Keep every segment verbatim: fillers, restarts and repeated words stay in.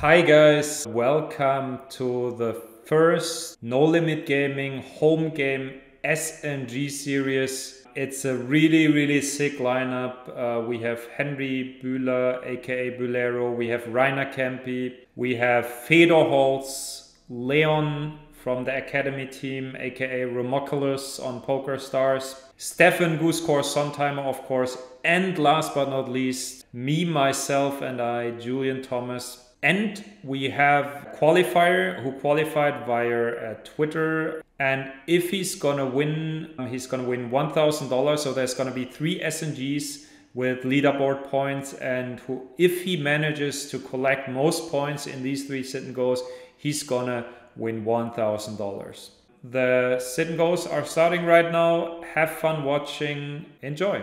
Hi guys, welcome to the first No Limit Gaming home game S N G series. It's a really really sick lineup. Uh, we have Henry Bühler aka Bülero, we have Rainer Kempe, we have Fedor Holz, Leon from the Academy team aka RUMUKULUS on Poker Stars, Stefan Sontheimer of course, and last but not least, me, myself and I, Julian Thomas. And we have a qualifier who qualified via uh, Twitter. And if he's gonna win, he's gonna win one thousand dollars. So there's gonna be three S N Gs with leaderboard points. And who, if he manages to collect most points in these three sit and goes, he's gonna win one thousand dollars. The sit and goes are starting right now. Have fun watching. Enjoy.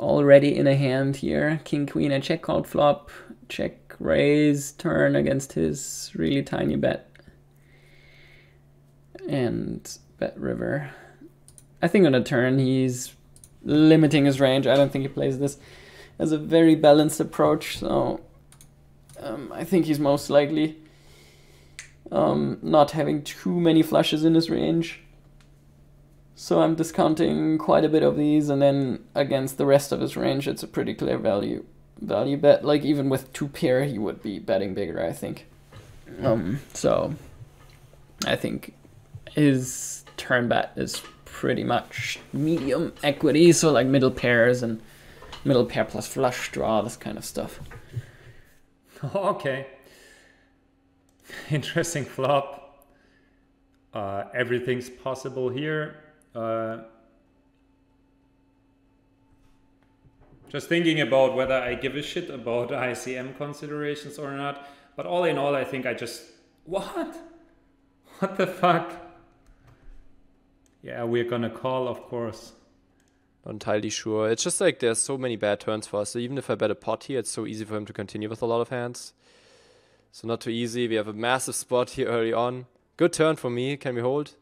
Already in a hand here, king queen, a check called flop, check raise turn against his really tiny bet, and bet river. I think on a turn he's limiting his range. I don't think he plays this as a very balanced approach, so um, I think he's most likely um, not having too many flushes in his range. So I'm discounting quite a bit of these, and then against the rest of his range, it's a pretty clear value value bet. Like even with two pair, he would be betting bigger, I think. Um, so I think his turn bet is pretty much medium equity, so like middle pairs and middle pair plus flush draw, this kind of stuff. Okay. Interesting flop. Uh, everything's possible here. Uh, just thinking about whether I give a shit about I C M considerations or not, but all in all I think I just... What? What the fuck? Yeah, we're gonna call, of course. Not entirely sure. It's just like there's so many bad turns for us, so even if I bet a pot here, it's so easy for him to continue with a lot of hands. So not too easy. We have a massive spot here early on. Good turn for me. Can we hold?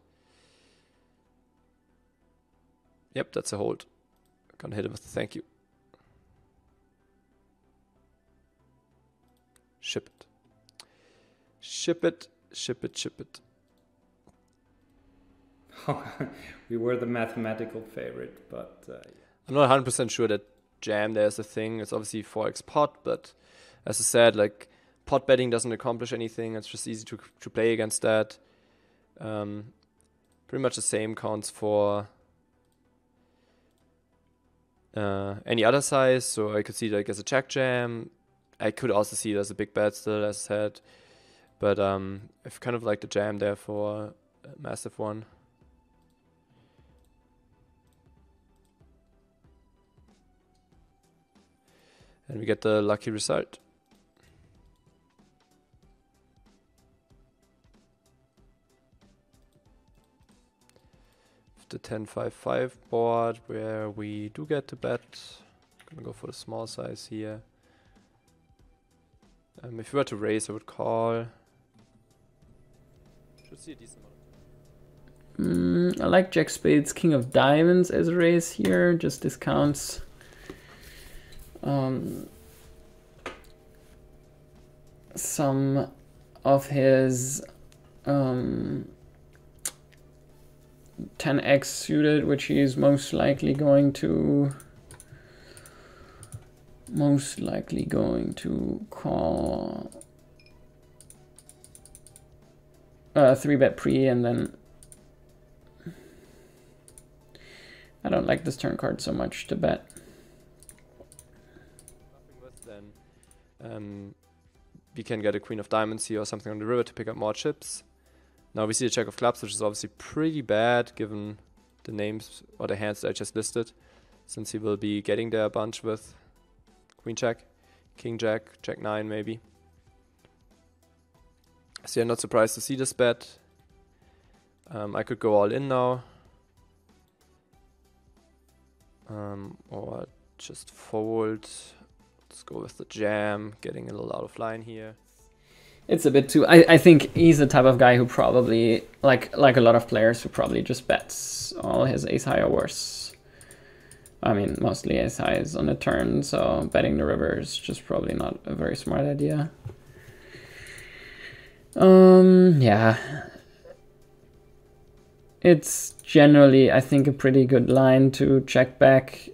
Yep, that's a hold. Can't hit him with a thank you. Ship it. Ship it, ship it, ship it. We were the mathematical favorite, but... Uh, yeah. I'm not one hundred percent sure that jam there's a thing. It's obviously four X pot, but as I said, like pot betting doesn't accomplish anything. It's just easy to, to play against that. Um, pretty much the same counts for... Uh, any other size, so I could see it like as a check jam. I could also see it as a big bet still, as I said. But um, I've kind of liked the jam there for a massive one. And we get the lucky result. The ten five five board where we do get to bet. I'm gonna go for the small size here. Um, if we were to raise, I would call. Should see a decent amount. Mm, I like Jack Spades, King of Diamonds as a raise here. Just discounts. Um, some of his. Um, ten X suited, which he is most likely going to most likely going to call uh, three bet pre, and then I don't like this turn card so much to bet. Then um, we can get a Queen of Diamonds here or something on the river to pick up more chips. Now we see a check of clubs, which is obviously pretty bad given the names or the hands that I just listed, since he will be getting there a bunch with queen check, king jack, check nine maybe. So I'm not surprised to see this bet. Um, I could go all in now. Um, or just fold. Let's go with the jam, getting a little out of line here. It's a bit too... I, I think he's the type of guy who probably, like like a lot of players, who probably just bets all his ace high or worse I mean, mostly ace highs on the turn, so betting the river is just probably not a very smart idea. Um, yeah. It's generally, I think, a pretty good line to check back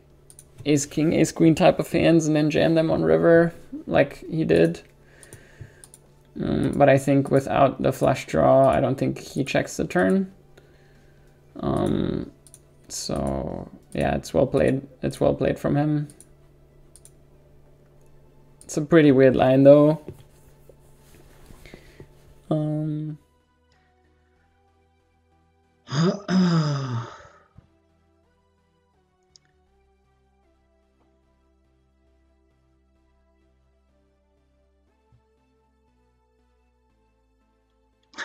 ace king, ace queen type of hands and then jam them on river like he did. Um, but I think without the flush draw, I don't think he checks the turn. Um, so yeah, it's well played. It's well played from him. It's a pretty weird line though. Um,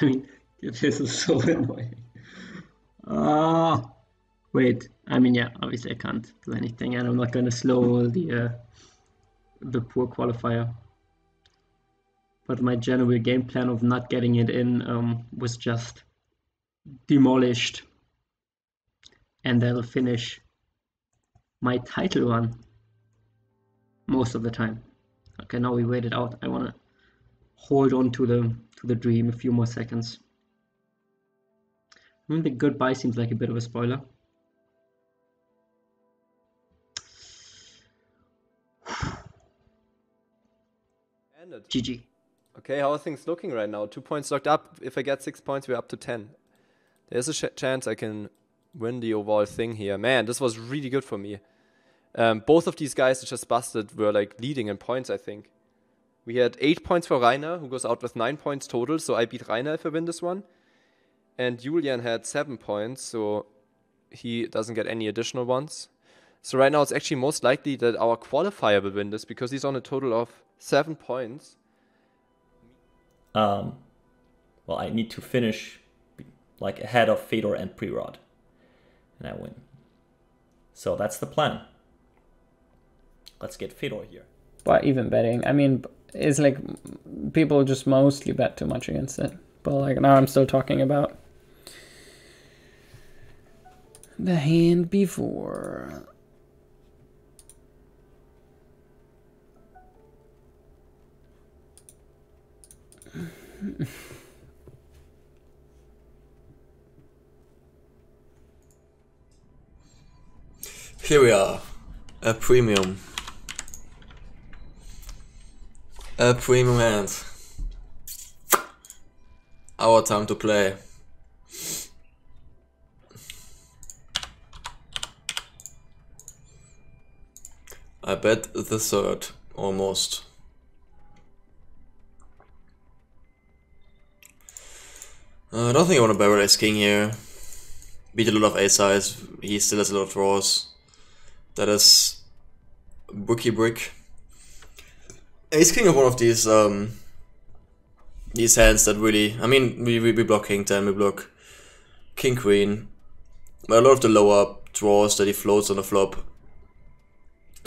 I mean, this is so annoying. Ah, uh, wait. I mean, yeah. Obviously, I can't do anything, and I'm not going to slow the uh, the poor qualifier. But my general game plan of not getting it in um, was just demolished, and that'll finish my title run most of the time. Okay, now we wait it out. I want to hold on to the to the dream a few more seconds. I mean, the goodbye seems like a bit of a spoiler. Ended. G G. Okay, how are things looking right now? Two points locked up. If I get six points, we're up to ten. There's a sh chance I can win the overall thing here. Man, this was really good for me. Um, both of these guys that just busted were like leading in points, I think. We had eight points for Rainer, who goes out with nine points total. So I beat Rainer if I win this one. And Julian had seven points, so he doesn't get any additional ones. So right now it's actually most likely that our qualifier will win this because he's on a total of seven points. Um, well, I need to finish like ahead of Fedor and Prerov, and I win. So that's the plan. Let's get Fedor here. But even betting, I mean, it's like people just mostly bet too much against it. But like now I'm still talking about the hand before. Here we are, a premium, a premium hand. Our time to play. I bet the third, almost. Uh, I don't think I want to barrel ace king here. Beat a lot of ace highs. He still has a lot of draws. That is bricky brick. Ace king of one of these um these hands that really, I mean, we we, we block king ten, we block king queen. But a lot of the lower draws that he floats on the flop.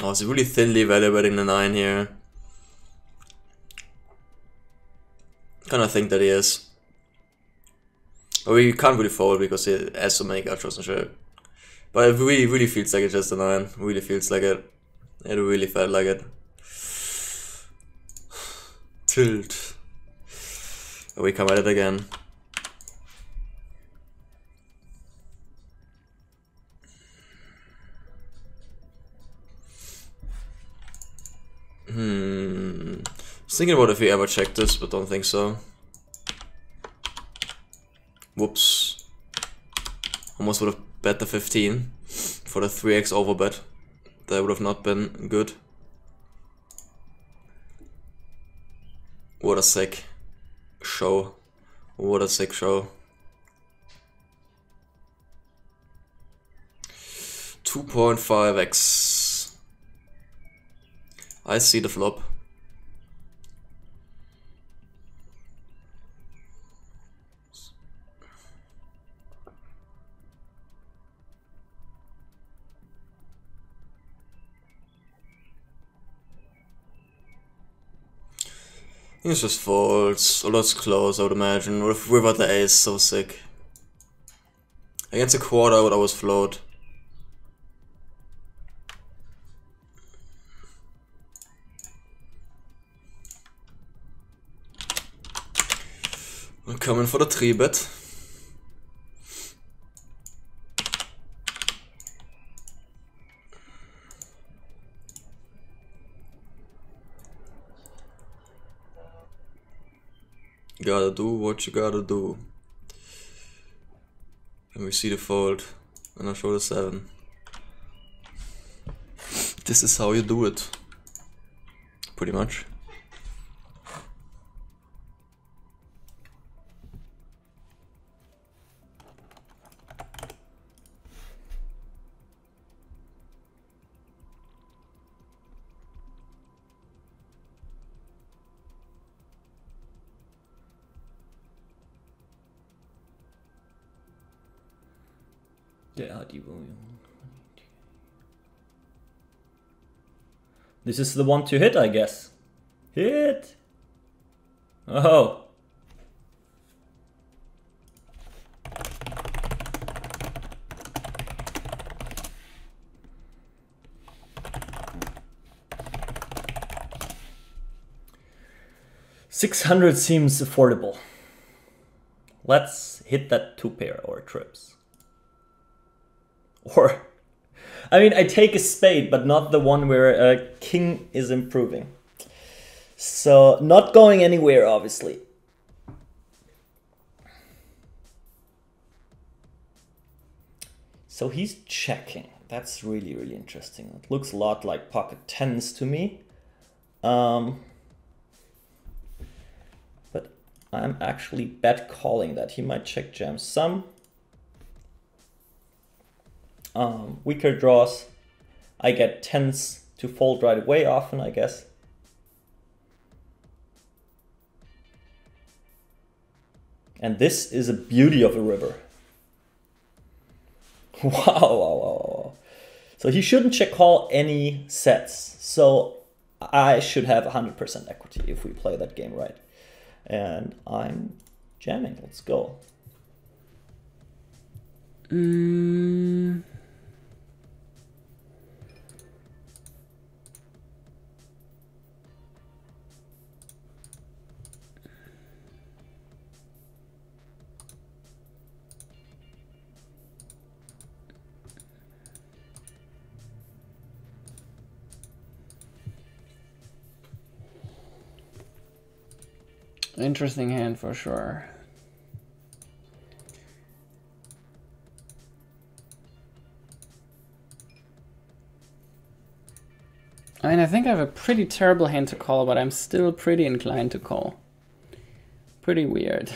Oh, he's really thinly evaluating the nine here. Kinda think that he is. But we can't really fold because he has so many gut draws and shit. But it really, really feels like it's just a nine. It really feels like it. It really felt like it. Tilt. And we come at it again. Hmm. I was thinking about if we ever check this, but don't think so. Whoops. Almost would have bet the fifteen for the three X overbet. That would have not been good. What a sick show. What a sick show. two point five X. I see the flop. It's just folds, although it's close, I would imagine. What if we were the ace, so sick. Against a quarter, I would always float. coming for the three bet. Gotta do what you gotta do. And we see the fold, and I show the seven. This is how you do it, pretty much. This is the one to hit, I guess. Hit! Oh! six hundred seems affordable. Let's hit that two pair or trips. Or, I mean, I take a spade, but not the one where a king is improving. So, not going anywhere, obviously. So he's checking. That's really, really interesting. It looks a lot like pocket tens to me. Um, but I'm actually bet calling that. He might check jam some. Um, weaker draws, I get tens to fold right away often, I guess. And this is a beauty of a river. Wow, wow, wow, wow. So he shouldn't check call any sets. So I should have one hundred percent equity if we play that game right. And I'm jamming, let's go. Mm. Interesting hand for sure. I mean, I think I have a pretty terrible hand to call, but I'm still pretty inclined to call. Pretty weird.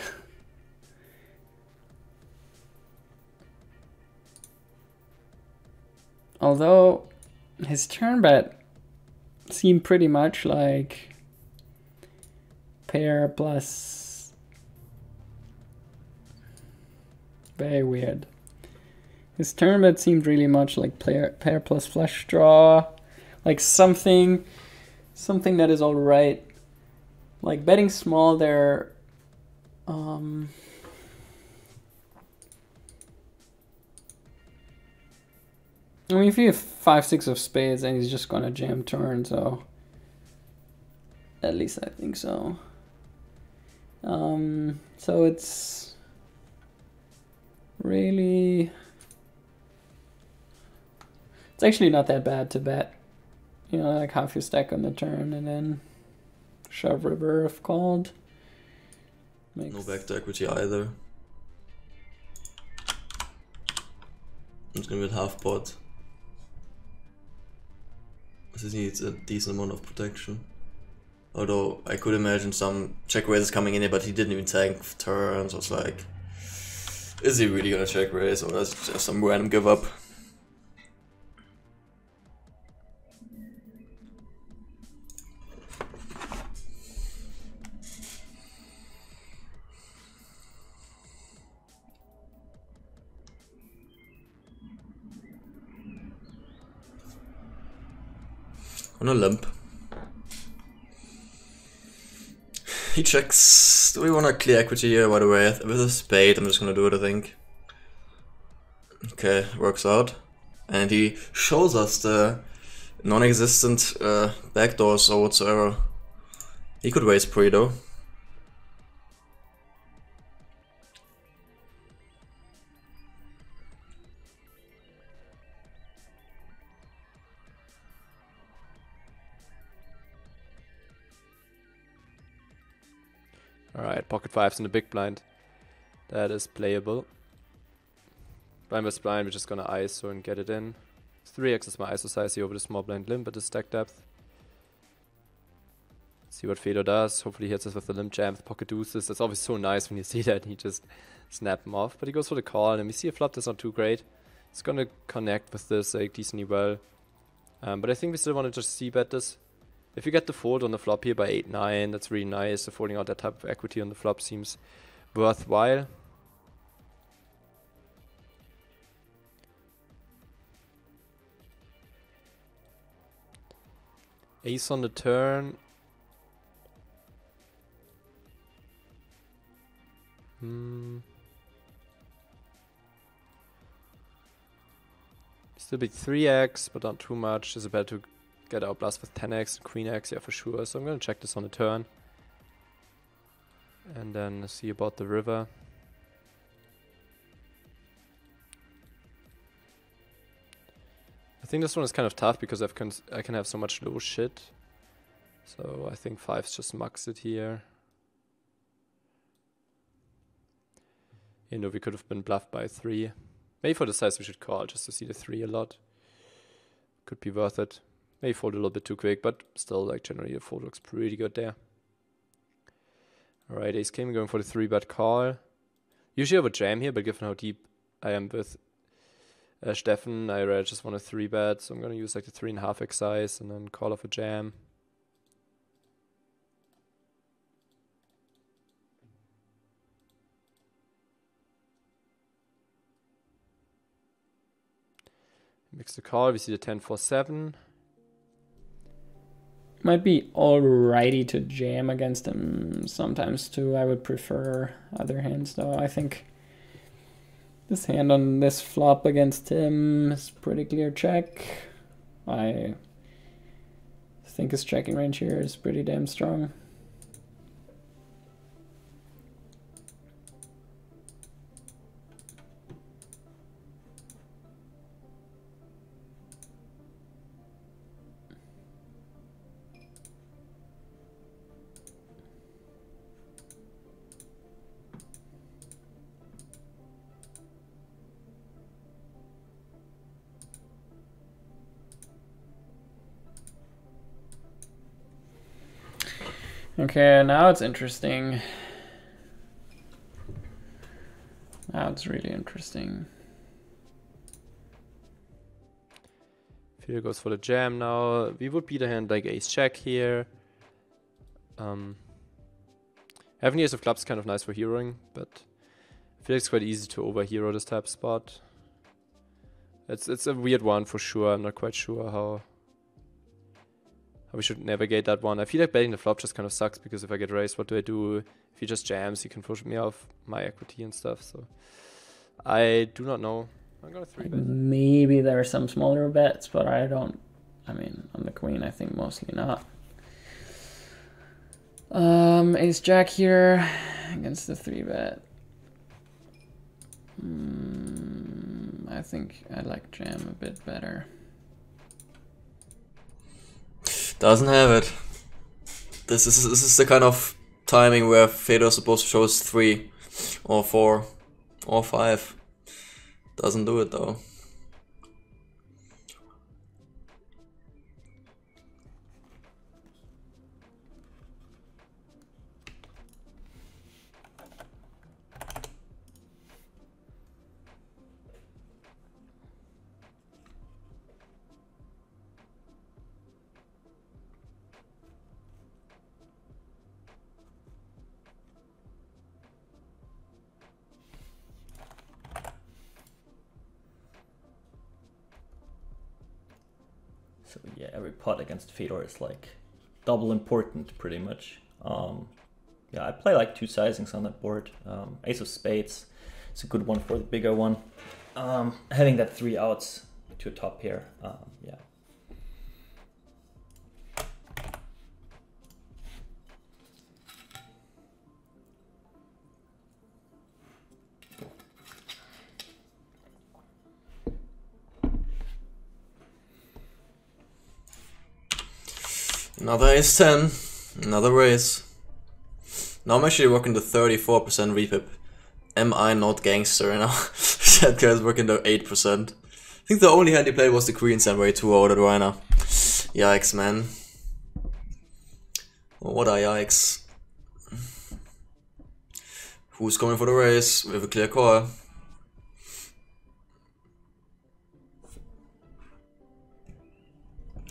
Although his turn bet seemed pretty much like pair plus. Very weird. His turn bet seemed really much like pair, pair plus flush draw, like something, something that is all right. Like betting small there. Um, I mean, if you have five six of spades, then he's just gonna jam turn. So at least I think so. Um, so it's really, it's actually not that bad to bet, you know, like half your stack on the turn and then shove river if called. Makes no back to equity either. I'm just gonna get half pot. This needs a decent amount of protection. Although I could imagine some check raises coming in here, but he didn't even tank turns. I was like, is he really gonna check raise, or is it just some random give up? On a limp. He checks. Do we want to clear equity here right away? With a spade, I'm just gonna do it, I think. Okay, works out. And he shows us the non-existent uh, backdoors or whatsoever. He could raise pre though. Alright, pocket fives and a big blind. That is playable. Blind versus blind, we're just gonna I S O and get it in. three X is my I S O size here over the small blind limp at the stack depth. See what Fedor does. Hopefully he hits us with the limp jam, the pocket deuces. That's always so nice when you see that and he just snaps him off. But he goes for the call and we see a flop that's not too great. He's gonna connect with this like decently well. Um, but I think we still want to just c-bet this. If you get the fold on the flop here by eight nine, that's really nice. So folding out that type of equity on the flop seems worthwhile. Ace on the turn. Hmm. Still big three X, but not too much. It's better to get our blast with ten X and queen X, yeah, for sure. So I'm gonna check this on the turn. And then see about the river. I think this one is kind of tough because I've cons I can have so much low shit. So I think fives just mucks it here. You know, we could have been bluffed by three. Maybe for the size we should call, just to see the three a lot. Could be worth it. Maybe fold a little bit too quick, but still, like, generally the fold looks pretty good there. Alright, ace king going for the three bet call. Usually I would jam here, but given how deep I am with uh, Stefan, I rather just want a three bet, so I'm gonna use like the three point five X size and then call off a jam. Mix the call, we see the ten four seven. Might be alrighty to jam against him sometimes too. I would prefer other hands though. I think this hand on this flop against him is pretty clear check. I think his checking range here is pretty damn strong. Okay, now it's interesting. Now it's really interesting. Fedor goes for the jam now. We would beat a hand like ace check here. Um, having ace of clubs is kind of nice for heroing, but I feel like it's quite easy to overhero this type of spot. It's it's a weird one for sure. I'm not quite sure how. We should navigate that one. I feel like betting the flop just kind of sucks because if I get raised, what do I do? If he just jams, he can push me off my equity and stuff. So I do not know. I'm gonna three bet. Maybe there are some smaller bets, but I don't. I mean, on the queen, I think mostly not. Um, ace jack here against the three bet. Mm, I think I like jam a bit better. Doesn't have it. This is this is the kind of timing where Fedor is supposed to show us three, or four, or five. Doesn't do it though. Against Fedor is like double important pretty much. Um, yeah, I play like two sizings on that board. Um, ace of spades, it's a good one for the bigger one. Um, having that three outs to a top here, um, yeah. Another ace ten, another raise. Now I'm actually working the thirty-four percent repip. Am I not gangster enough? That guy's working the eight percent. I think the only hand he played was the Queen Samway two oh that Rainer. Yikes, man. What a yikes. Who's coming for the race? We have a clear call.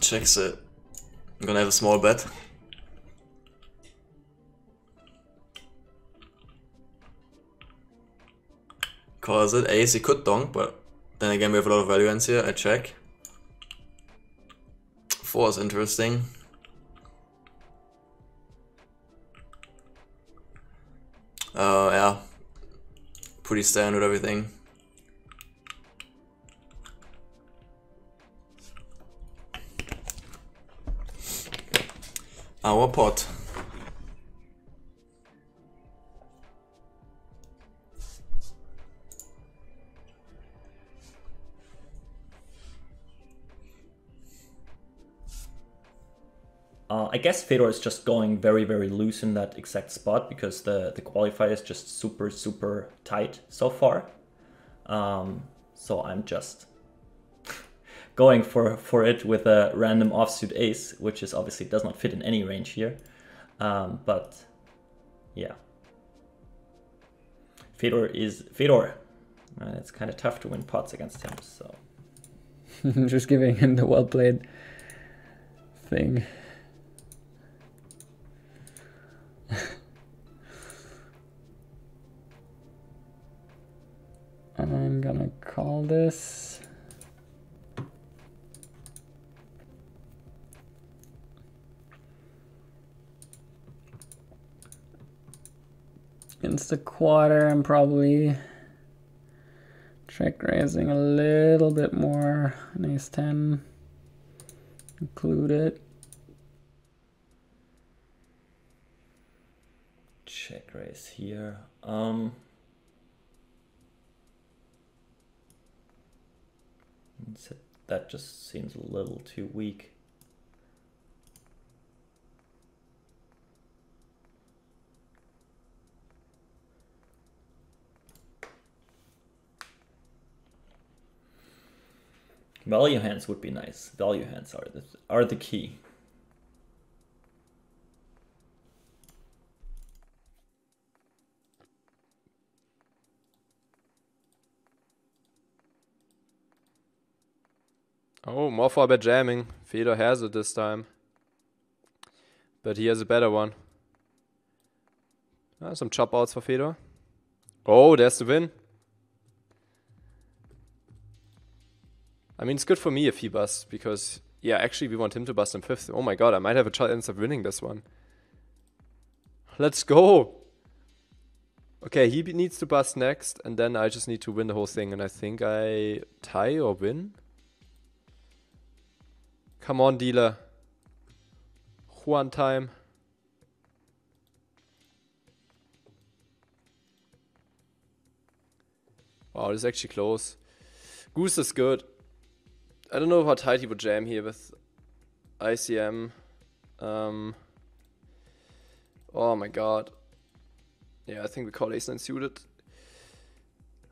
Checks it. I'm gonna have a small bet. Calls it. Ace, he could donk, but then again we have a lot of value ends here. I check. Four is interesting. Uh, yeah, pretty standard everything. Our pot. Uh, I guess Fedor is just going very, very loose in that exact spot because the, the qualifier is just super, super tight so far. Um, so I'm just going for, for it with a random offsuit ace, which is obviously does not fit in any range here. Um, but yeah, Fedor is Fedor. Uh, it's kind of tough to win pots against him. So just giving him the well played thing. I'm gonna call this. Against the quarter, I'm probably check raising a little bit more. An ace ten included. Check raise here. Um. That just seems a little too weak. Value hands would be nice. Value hands are the are the key. Oh, more for bad jamming. Fedor has it this time. But he has a better one. Uh, some chop outs for Fedor. Oh, there's the win. I mean, it's good for me if he busts, because, yeah, actually we want him to bust in fifth. Oh my god, I might have a chance of winning this one. Let's go! Okay, he needs to bust next, and then I just need to win the whole thing, and I think I tie or win? Come on, dealer. One time. Wow, this is actually close. Goose is good. I don't know how tight he would jam here with I C M. Um, oh my god. Yeah, I think we call ace nine suited.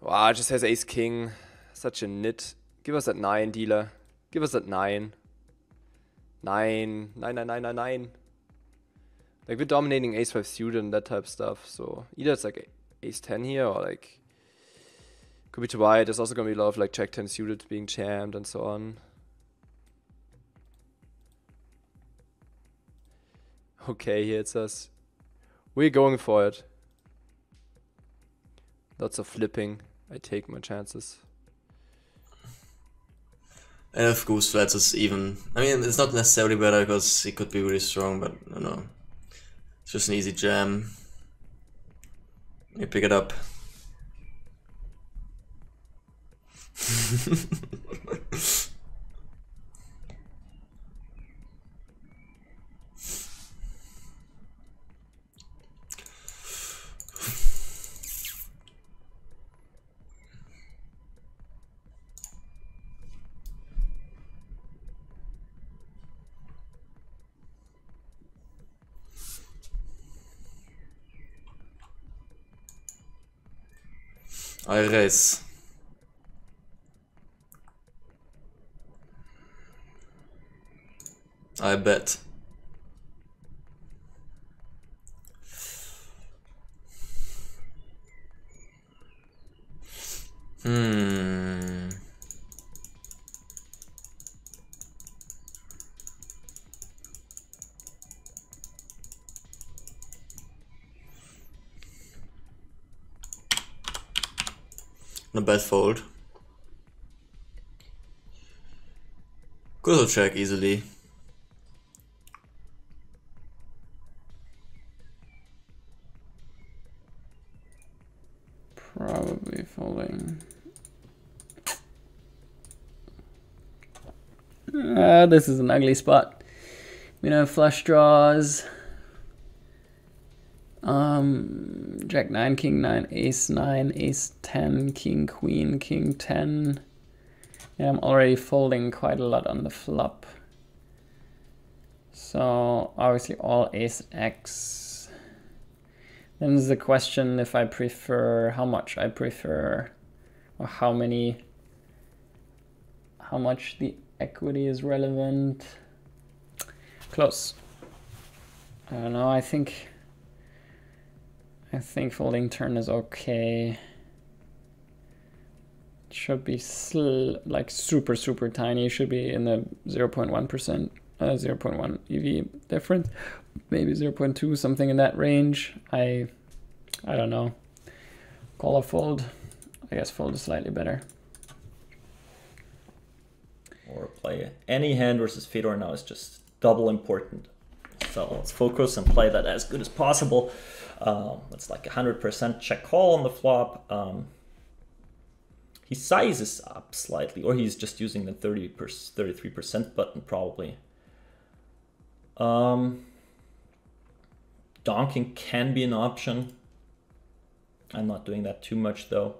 Wow, it just has ace king. Such a nit. Give us that nine, dealer. Give us that nine. Nine, nine, nine, nine, nine, nine. Like, we're dominating ace five suited and that type of stuff, so either it's like ace ten here or like could be too wide. There's also gonna be a lot of like check ten suited being jammed and so on. Okay, here it says we're going for it. Lots of flipping. I take my chances. And if Goose flats, it's even. I mean, it's not necessarily better because he could be really strong, but you know, it's just an easy jam. You pick it up. I raise. I bet. Hmm. Not bad fold. Could also check easily. Probably folding. Uh, this is an ugly spot. We know flush draws. Um, Jack nine, King nine, Ace nine, Ace ten, King Queen, King ten. Yeah, I'm already folding quite a lot on the flop. So obviously all Ace X. Then there's the question if I prefer, how much I prefer, or how many, how much the equity is relevant. Close. I don't know. I think. I think folding turn is okay. It should be sl like super super tiny. It should be in the zero point one percent, uh, zero point one E V difference, maybe zero point two, something in that range. I, I don't know. Call or fold? I guess fold is slightly better. Or play any hand versus Fedor now is just double important. So let's focus and play that as good as possible. Um, it's like one hundred percent check call on the flop. Um, he sizes up slightly, or he's just using the thirty-three percent button probably. Um, donking can be an option. I'm not doing that too much though.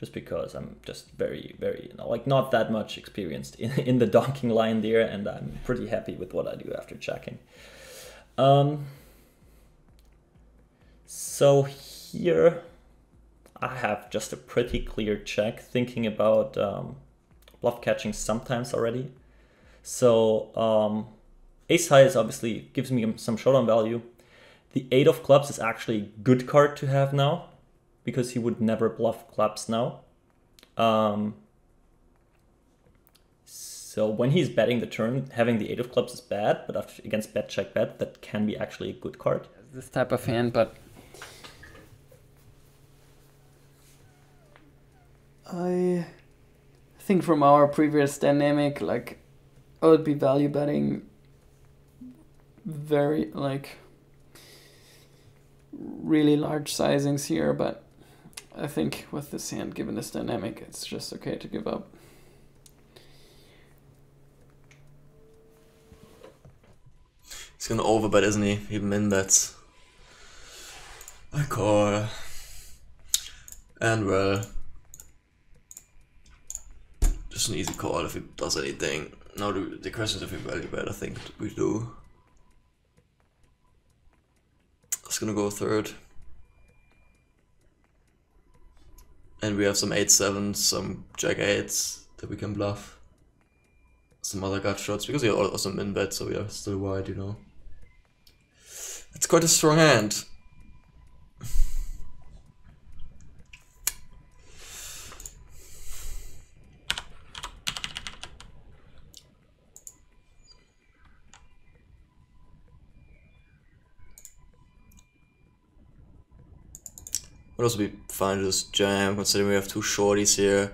Just because I'm just very, very, you know, like not that much experienced in, in the donking line there, and I'm pretty happy with what I do after checking. Um, so here I have just a pretty clear check, thinking about um, bluff catching sometimes already. So um, ace high is obviously gives me some showdown value. The eight of clubs is actually a good card to have now, because he would never bluff clubs now. Um, so when he's betting the turn, having the eight of clubs is bad, but after, against bet, check, bet, that can be actually a good card. This type of hand, but I think from our previous dynamic, like I would be value betting very like really large sizings here, but I think with this hand, given this dynamic, it's just okay to give up. He's gonna overbet, isn't he? He min bets. I call. And well, just an easy call if he does anything. Now the, the question is if we value bet. I think we do. It's gonna go third, and we have some eight sevens, some jack eights that we can bluff, some other gut shots because we are also min bet, so we are still wide, you know. It's quite a strong hand. Would also be fine to just jam, considering we have two shorties here.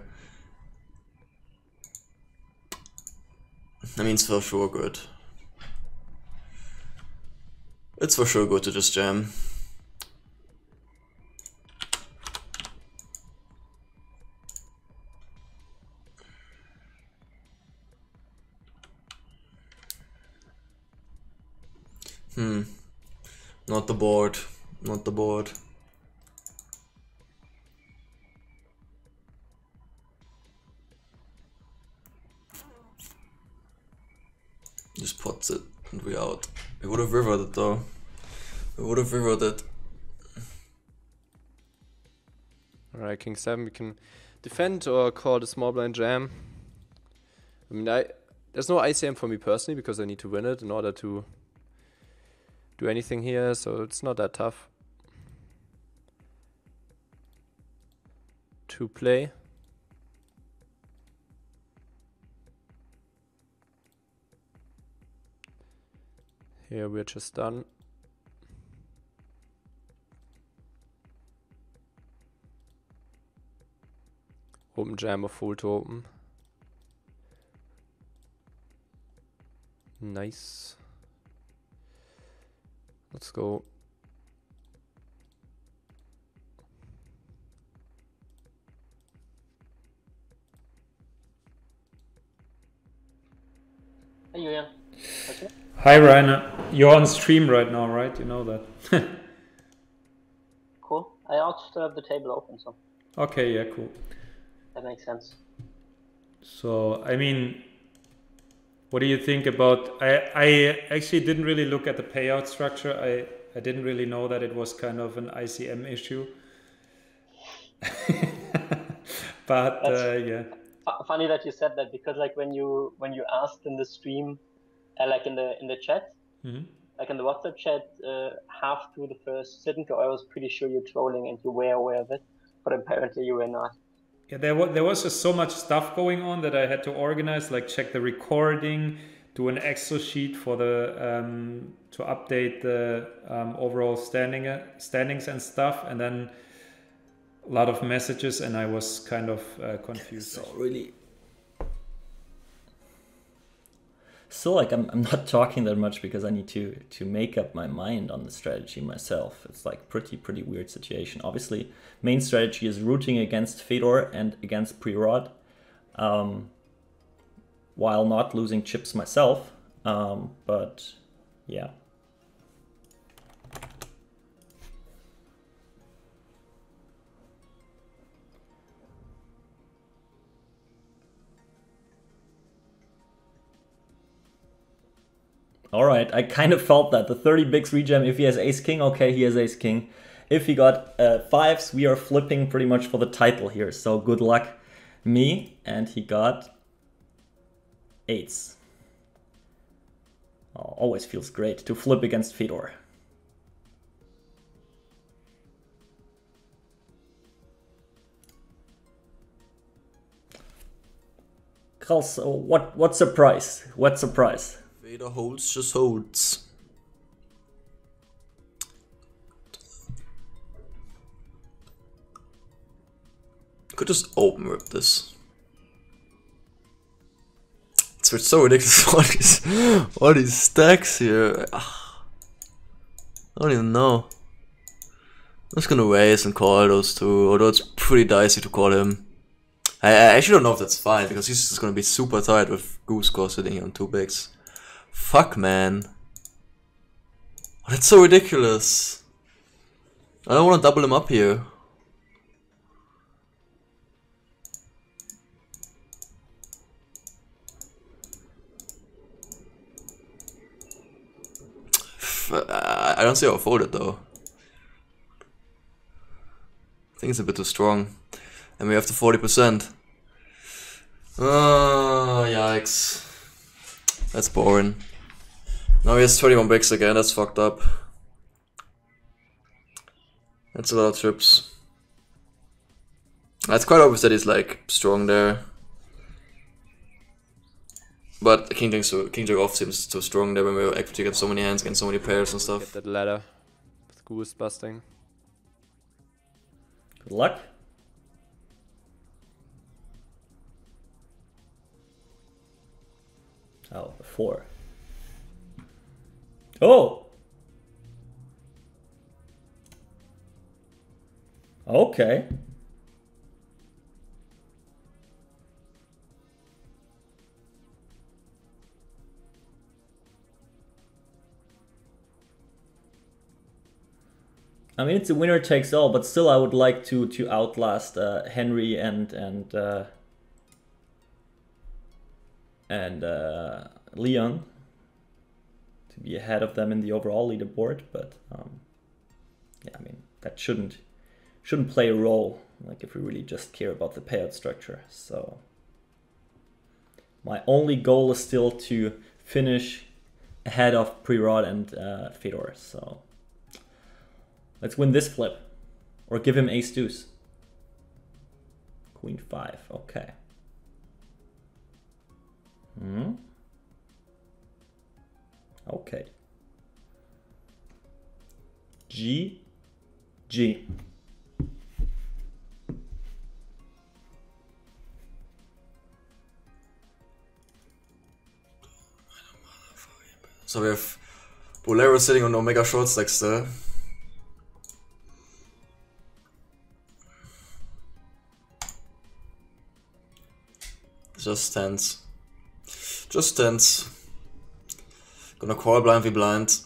I mean, it's for sure good. It's for sure good to just jam. Hmm. Not the board. Not the board. Just pots it and we out. We would have rivered it though. I would have reverted. Alright, king seven, we can defend or call the small blind jam. I mean, I there's no I C M for me personally because I need to win it in order to do anything here, so it's not that tough to play. Here we're just done. Open jam or full to open. Nice. Let's go. Hey, Julian. Okay. Hi, Rainer. You're on stream right now, right? You know that. Cool. I also have the table open, so. Okay, yeah, cool. That makes sense. So, I mean, what do you think about... I, I actually didn't really look at the payout structure. I, I didn't really know that it was kind of an I C M issue. But, uh, yeah. Funny that you said that, because like when you when you asked in the stream, uh, like in the in the chat, mm-hmm. like in the WhatsApp chat, uh, half through the first sit-in-go, I was pretty sure you're trolling and you were aware of it, but apparently you were not. Yeah, there was there was just so much stuff going on that I had to organize, like check the recording, do an Excel sheet for the um, to update the um, overall standing uh, standings and stuff, and then a lot of messages, and I was kind of uh, confused. So really, so like I'm I'm not talking that much because I need to to make up my mind on the strategy myself. It's like pretty pretty weird situation. Obviously, main strategy is rooting against Fedor and against Prerov, um, while not losing chips myself. Um, but yeah. All right, I kind of felt that. The thirty bigs regem, if he has ace-king, okay, he has ace-king. If he got uh, fives, we are flipping pretty much for the title here. So good luck, me. And he got eights. Oh, always feels great to flip against Fedor. Also, what, what surprise? What surprise? Fedor Holz just holds. Could just open rip this. It's so ridiculous. All these, all these stacks here. I don't even know. I'm just gonna raise and call those two, although it's pretty dicey to call him. I, I actually don't know if that's fine because he's just gonna be super tight with goose score sitting here on two bigs. Fuck, man. Oh, that's so ridiculous. I don't want to double him up here. I don't see how I folded though. I think it's a bit too strong. And we have the forty percent. Oh, yikes. That's boring. Now he has twenty-one bigs again, that's fucked up. That's a lot of trips. It's quite obvious that he's like strong there. But King Jack so King Jack off seems too strong there when we're equity against so many hands, against so many pairs and stuff. Get that ladder with goose busting. Good luck. Oh, a four. Oh! Okay. I mean, it's a winner takes all, but still I would like to, to outlast uh, Henry and... and uh... and uh, Leon to be ahead of them in the overall leaderboard, but um, yeah, I mean, that shouldn't shouldn't play a role, like if we really just care about the payout structure. So my only goal is still to finish ahead of Prerov and uh, Fedor. So let's win this flip or give him ace deuce. Queen five, okay. Hmm. Okay. G, G. So we have Bülero sitting on Omega short stacks there. Just tens. Just tens. Gonna call blind v blind.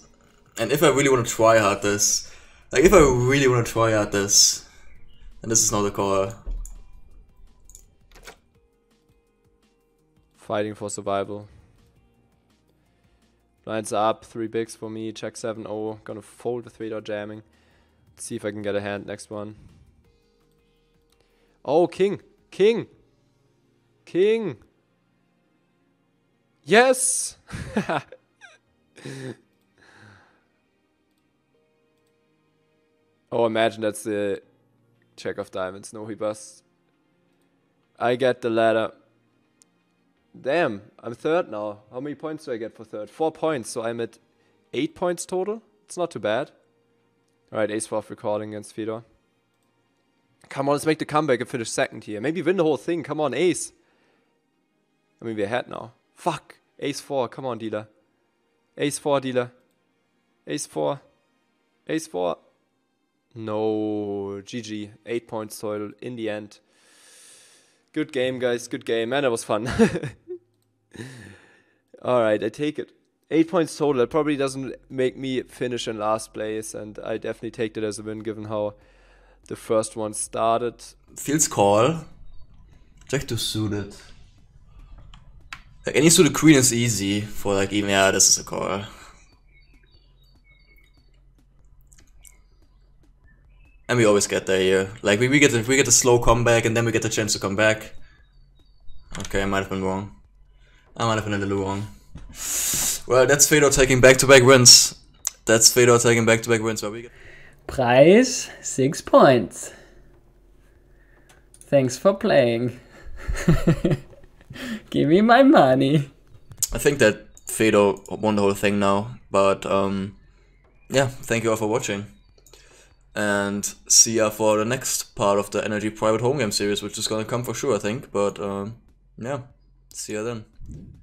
And if I really want to try hard this, like if I really want to try hard this, and this is not a call. Fighting for survival. Blinds are up, three bigs for me, check seven oh, gonna fold the three-dot jamming. Let's see if I can get a hand next one. Oh, king, king, king. Yes! Oh, imagine that's the check of diamonds. No, he busts. I get the ladder. Damn, I'm third now. How many points do I get for third? Four points, so I'm at eight points total. It's not too bad. Alright, ace four off recalling against Fedor. Come on, let's make the comeback and finish second here. Maybe win the whole thing. Come on, ace. I mean, we're ahead now. Fuck. Ace four. Come on, dealer. Ace four, dealer. Ace four. Ace four. No. G G. Eight points total in the end. Good game, guys. Good game. Man, that was fun. Alright, I take it. Eight points total. That probably doesn't make me finish in last place, and I definitely take that as a win given how the first one started. Feels call. Check to suited. Like any suited queen is easy for like even, yeah, this is a call. And we always get there here. Like we, we get the, we get the slow comeback and then we get the chance to come back. Okay, I might have been wrong. I might have been a little wrong. Well, that's Fedor taking back-to-back wins. That's Fedor taking back-to-back wins. Where we get Prize six points. Thanks for playing. Give me my money. I think that Fedor won the whole thing now, but um, yeah, thank you all for watching. And see ya for the next part of the Energy Private Home Game series, which is gonna come for sure, I think. But um, yeah, see ya then.